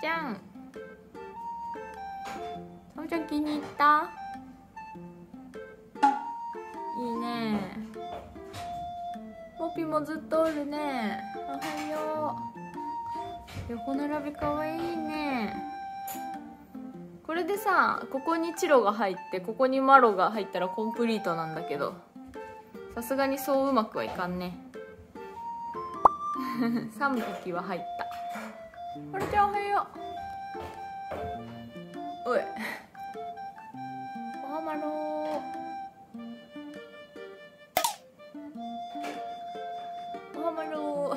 ちゃん、さおちゃん気に入った？いいね。ポピもずっとおるね。おはよう。横並びかわいいね。これでさ、ここにチロが入ってここにマロが入ったらコンプリートなんだけど、さすがにそううまくはいかんね。3匹は入った。あれちゃんおはよう。おいおはまろー、おはまろ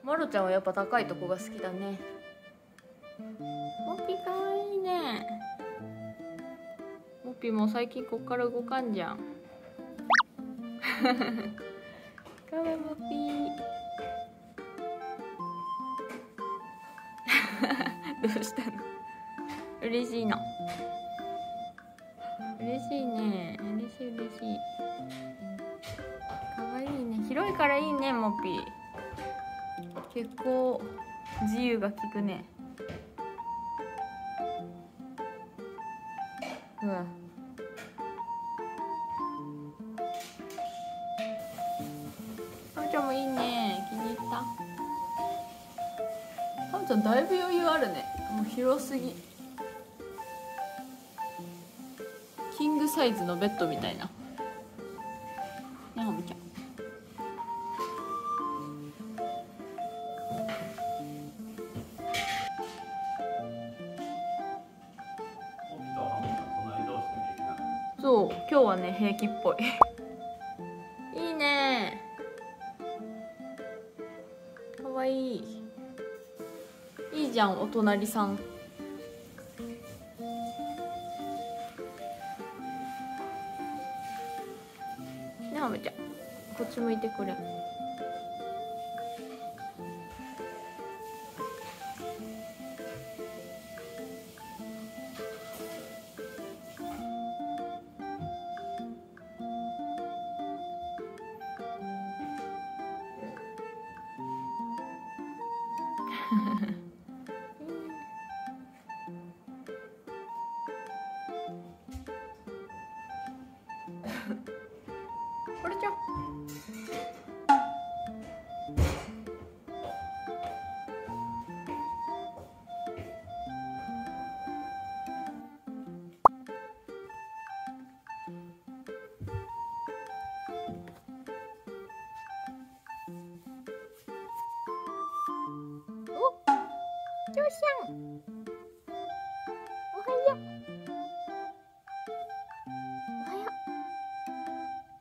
ー。まろちゃんはやっぱ高いとこが好きだね。モピかわいいね。モピも最近こっから動かんじゃん。かわいいモピー。どうしたの？嬉しいの。嬉しいね。嬉しい嬉しい。可愛いね。広いからいいね、モピー。結構自由が利くね。うわ。あおちゃんもいいね。気に入った。あおちゃんだいぶ余裕あるね。もう広すぎ。キングサイズのベッドみたいな。なあおみちゃん。そう、今日はね平気っぽい。いいね。かわいい。いいじゃん、お隣さん。ね、あめちゃん、こっち向いてくれ。これじゃん。おっ、ちょうしゃん。おはよ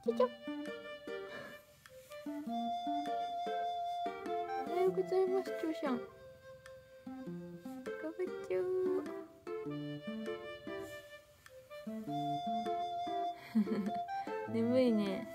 う。ちょちょ。おはようございます、ちょうしゃん。かぶっちゃう。眠いね。